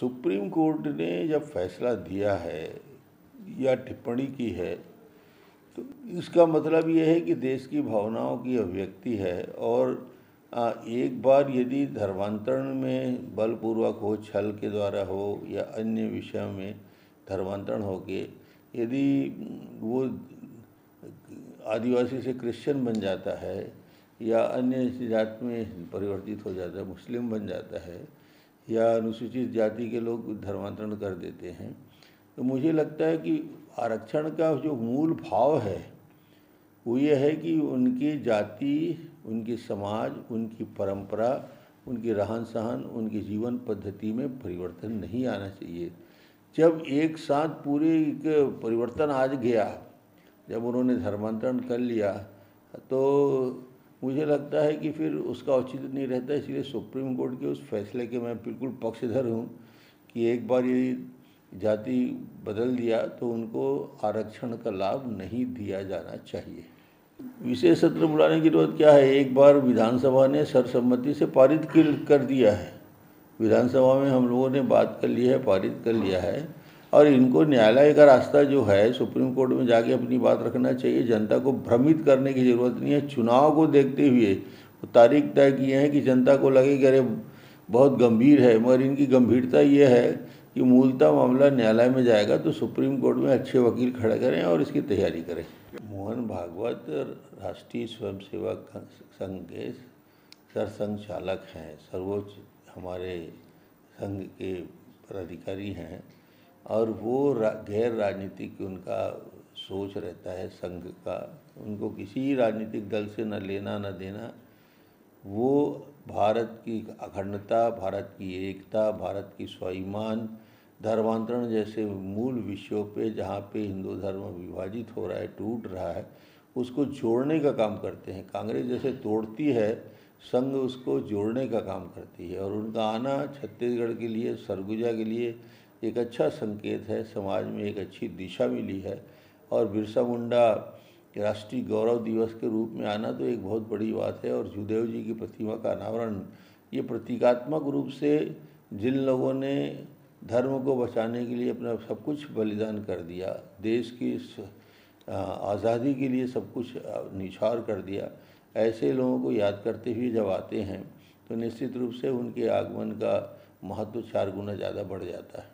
Supreme court ने जब फैसला दिया है या टिप्पणी की है तो इसका मतलब यह है कि देश की भावनाओं की अभिव्यक्ति है। और एक बार यदि धर्मांतरण में बलपूर्वक हो, छल के द्वारा हो या अन्य विषय में धर्मांतरण हो के यदि वो आदिवासी से क्रिश्चियन बन जाता है या अन्य जात में परिवर्तित हो जाता है, मुस्लिम बन जाता है या अनुसूचित जाति के लोग धर्मांतरण कर देते हैं, तो मुझे लगता है कि आरक्षण का जो मूल भाव है वो ये है कि उनकी जाति, उनके समाज, उनकी परंपरा, उनकी रहन सहन, उनकी जीवन पद्धति में परिवर्तन नहीं आना चाहिए। जब एक साथ पूरे एक परिवर्तन आ गया, जब उन्होंने धर्मांतरण कर लिया, तो मुझे लगता है कि फिर उसका औचित्य नहीं रहता। इसलिए सुप्रीम कोर्ट के उस फैसले के मैं बिल्कुल पक्षधर हूँ कि एक बार ये जाति बदल दिया तो उनको आरक्षण का लाभ नहीं दिया जाना चाहिए। विशेष सत्र बुलाने की जरूरत क्या है? एक बार विधानसभा ने सर्वसम्मति से पारित कर दिया है, विधानसभा में हम लोगों ने बात कर ली है, पारित कर लिया है। और इनको न्यायालय का रास्ता जो है सुप्रीम कोर्ट में जाके अपनी बात रखना चाहिए। जनता को भ्रमित करने की ज़रूरत नहीं है। चुनाव को देखते हुए तारीख तय किए हैं कि जनता को लगे कि अरे बहुत गंभीर है, मगर इनकी गंभीरता ये है कि मूलतः मामला न्यायालय में जाएगा, तो सुप्रीम कोर्ट में अच्छे वकील खड़े करें और इसकी तैयारी करें। मोहन भागवत राष्ट्रीय स्वयंसेवक संघ के सरसंघचालक हैं, सर्वोच्च हमारे संघ के पदाधिकारी हैं और वो गैर राजनीतिक उनका सोच रहता है संघ का, उनको किसी राजनीतिक दल से न लेना न देना। वो भारत की अखंडता, भारत की एकता, भारत की स्वाभिमान, धर्मांतरण जैसे मूल विषयों पे जहाँ पे हिंदू धर्म विभाजित हो रहा है, टूट रहा है, उसको जोड़ने का काम करते हैं। कांग्रेस जैसे तोड़ती है, संघ उसको जोड़ने का काम करती है। और उनका आना छत्तीसगढ़ के लिए, सरगुजा के लिए एक अच्छा संकेत है, समाज में एक अच्छी दिशा मिली है। और बिरसा मुंडा राष्ट्रीय गौरव दिवस के रूप में आना तो एक बहुत बड़ी बात है। और जुदेव जी की प्रतिमा का अनावरण, ये प्रतीकात्मक रूप से जिन लोगों ने धर्म को बचाने के लिए अपना सब कुछ बलिदान कर दिया, देश की आज़ादी के लिए सब कुछ निछावर कर दिया, ऐसे लोगों को याद करते हुए जब आते हैं तो निश्चित रूप से उनके आगमन का महत्व 4 गुना ज़्यादा बढ़ जाता है।